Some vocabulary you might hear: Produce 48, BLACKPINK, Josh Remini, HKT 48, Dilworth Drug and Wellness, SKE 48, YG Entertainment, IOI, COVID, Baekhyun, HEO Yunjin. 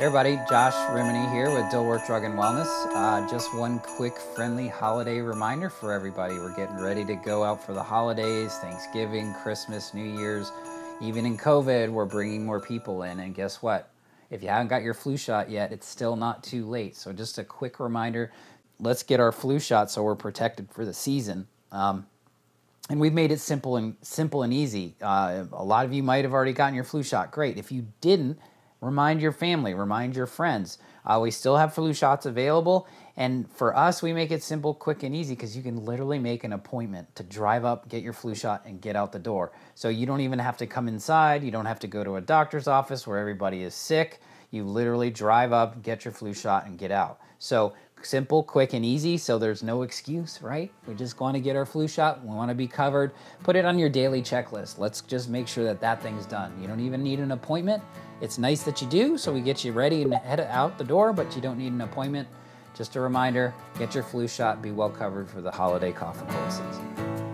Hey everybody, Josh Remini here with Dilworth Drug and Wellness. Just one quick friendly holiday reminder for everybody. We're getting ready to go out for the holidays, Thanksgiving, Christmas, New Year's. Even in COVID, we're bringing more people in. And guess what? If you haven't got your flu shot yet, it's still not too late. So just a quick reminder, let's get our flu shot so we're protected for the season. And we've made it simple and easy. A lot of you might have already gotten your flu shot. Great. If you didn't, remind your family, remind your friends. We still have flu shots available. And for us, we make it simple, quick, and easy because you can literally make an appointment to drive up, get your flu shot, and get out the door. So you don't even have to come inside. You don't have to go to a doctor's office where everybody is sick. You literally drive up, get your flu shot, and get out. So simple, quick, and easy, so there's no excuse, right? We just want to get our flu shot. We want to be covered. Put it on your daily checklist. Let's just make sure that thing's done. You don't even need an appointment. It's nice that you do, so we get you ready and head out the door, but you don't need an appointment. Just a reminder, get your flu shot, be well covered for the holiday cough and cold season.